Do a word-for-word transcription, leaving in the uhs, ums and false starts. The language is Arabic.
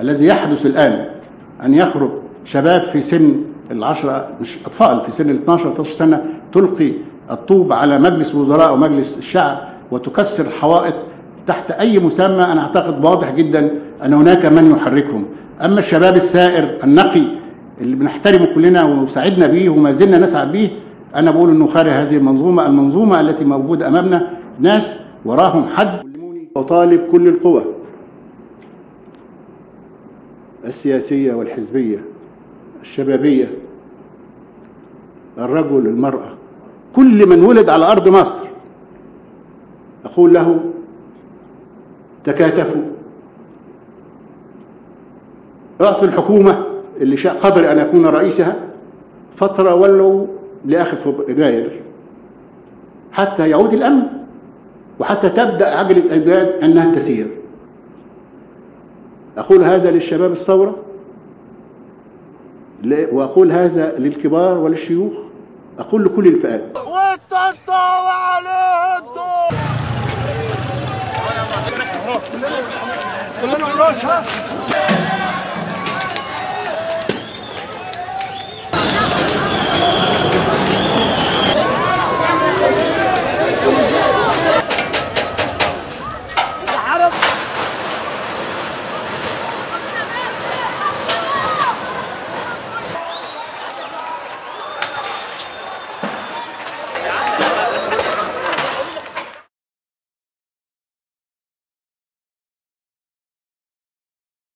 الذي يحدث الآن أن يخرج شباب في سن العشرة، مش أطفال، في سن اثناشر ثلاثة عشر سنة تلقي الطوب على مجلس وزراء أو مجلس الشعب وتكسر الحوائط تحت أي مسمى، أنا أعتقد واضح جدا أن هناك من يحركهم. أما الشباب السائر النقي اللي بنحترمه كلنا وسعدنا به وما زلنا نسعى به، أنا بقول أنه خارج هذه المنظومة. المنظومة التي موجودة أمامنا ناس وراهم حد. وطالب كل القوى السياسية والحزبية الشبابية، الرجل، المرأة، كل من ولد على أرض مصر، أقول له تكاتفوا، أعطوا الحكومة اللي قدر أن أكون رئيسها فترة ولو لآخر فبراير حتى يعود الأمن وحتى تبدأ عجلة أجداد أنها تسير. أقول هذا للشباب الثورة، وأقول هذا للكبار وللشيوخ، أقول لكل الفئات.